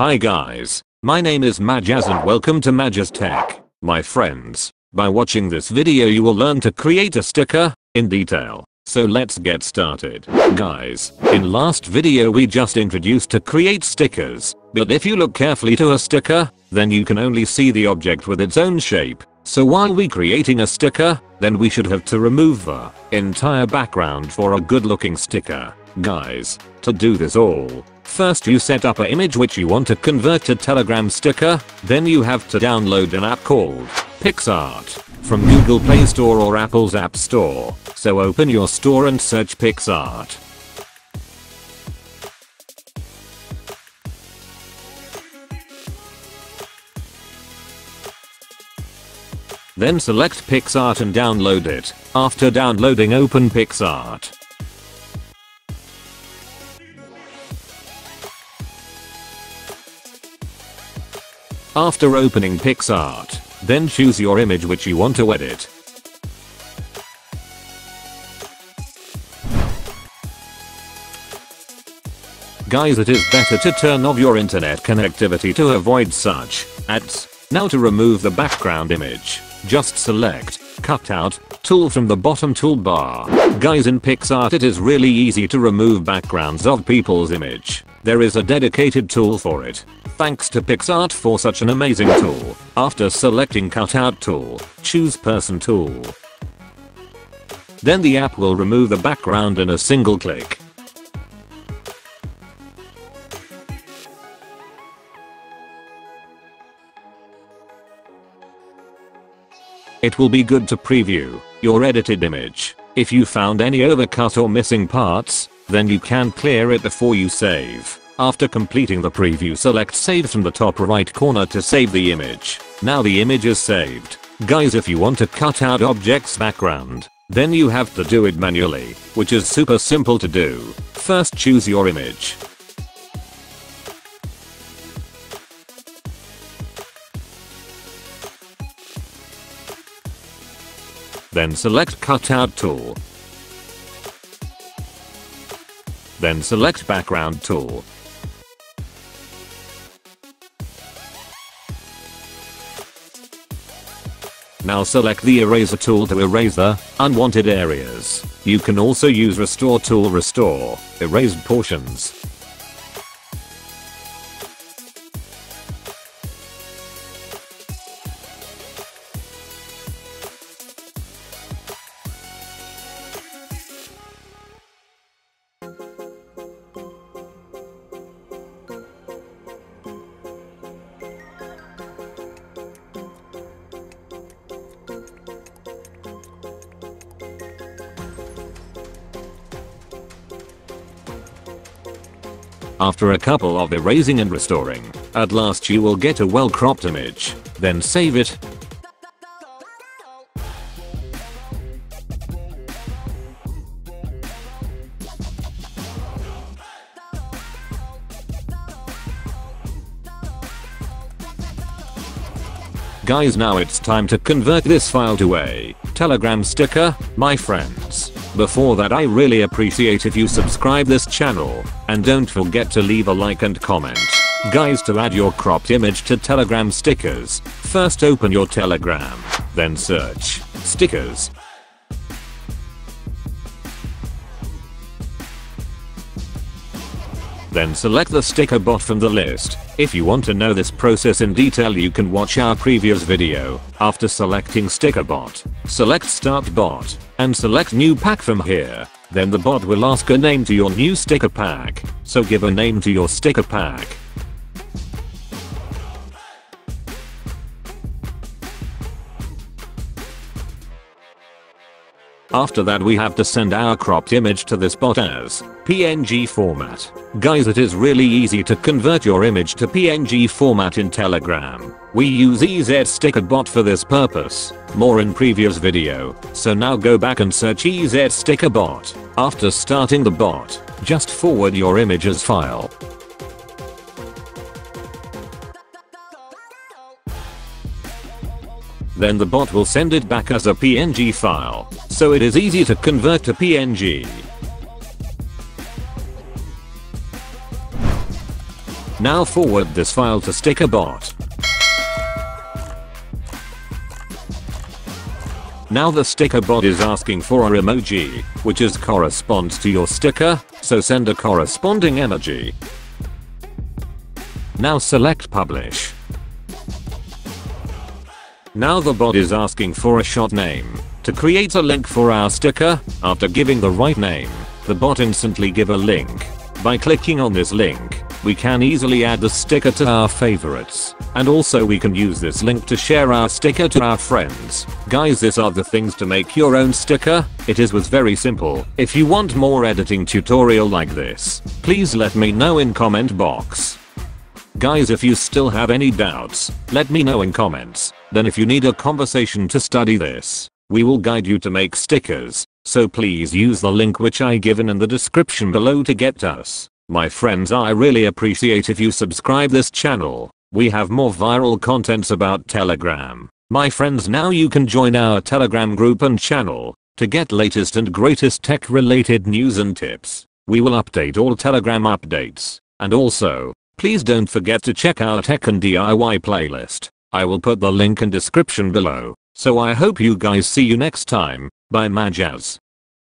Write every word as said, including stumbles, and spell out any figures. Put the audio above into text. Hi guys, my name is Majaz and welcome to Majaz Tech, my friends. By watching this video you will learn to create a sticker in detail, so let's get started. Guys, in last video we just introduced to create stickers, but if you look carefully to a sticker, then you can only see the object with its own shape. So while we creating a sticker, then we should have to remove the entire background for a good looking sticker. Guys, to do this all, first you set up a image which you want to convert to Telegram sticker, then you have to download an app called PicsArt from Google Play Store or Apple's App Store. So open your store and search PicsArt. Then select PicsArt and download it. After downloading, open PicsArt. After opening PicsArt, then choose your image which you want to edit. Guys, it is better to turn off your internet connectivity to avoid such ads. Now to remove the background image, just select Cutout tool from the bottom toolbar. Guys, in PicsArt it is really easy to remove backgrounds of people's image. There is a dedicated tool for it. Thanks to PicsArt for such an amazing tool. After selecting Cutout tool, choose Person tool. Then the app will remove the background in a single click. It will be good to preview your edited image. If you found any overcut or missing parts, then you can clear it before you save. After completing the preview, select save from the top right corner to save the image. Now the image is saved. Guys, if you want to cut out object's background, then you have to do it manually, which is super simple to do. First choose your image. Then select Cutout tool. Then select Background tool. Now select the Eraser tool to erase the unwanted areas. You can also use Restore tool restore erased portions. After a couple of erasing and restoring, at last you will get a well-cropped image. Then save it. Guys, now it's time to convert this file to a Telegram sticker, my friends. Before that, I really appreciate if you subscribe this channel, and don't forget to leave a like and comment. Guys, to add your cropped image to Telegram stickers, first open your Telegram, then search stickers. Then select the sticker bot from the list. If you want to know this process in detail, you can watch our previous video. After selecting sticker bot, select start bot, and select new pack from here. Then the bot will ask a name to your new sticker pack, so give a name to your sticker pack. After that, we have to send our cropped image to this bot as P N G format. Guys, it is really easy to convert your image to P N G format in Telegram. We use E Z Sticker Bot for this purpose, more in previous video, so now go back and search E Z Sticker Bot. After starting the bot, just forward your image as file. Then the bot will send it back as a P N G file, so it is easy to convert to P N G. Now forward this file to StickerBot. Now the StickerBot is asking for a emoji, which is corresponds to your sticker, so send a corresponding emoji. Now select publish. Now the bot is asking for a shot name. To create a link for our sticker, after giving the right name, the bot instantly give a link. By clicking on this link, we can easily add the sticker to our favorites, and also we can use this link to share our sticker to our friends. Guys, these are the things to make your own sticker. It is was very simple. If you want more editing tutorial like this, please let me know in comment box. Guys, if you still have any doubts, let me know in comments. Then if you need a conversation to study this, we will guide you to make stickers. So please use the link which I given in the description below to get us. My friends, I really appreciate if you subscribe this channel. We have more viral contents about Telegram. My friends, now you can join our Telegram group and channel to get latest and greatest tech related news and tips. We will update all Telegram updates. And also, please don't forget to check our tech and D I Y playlist. I will put the link in description below. So I hope you guys see you next time. Bye Majaz.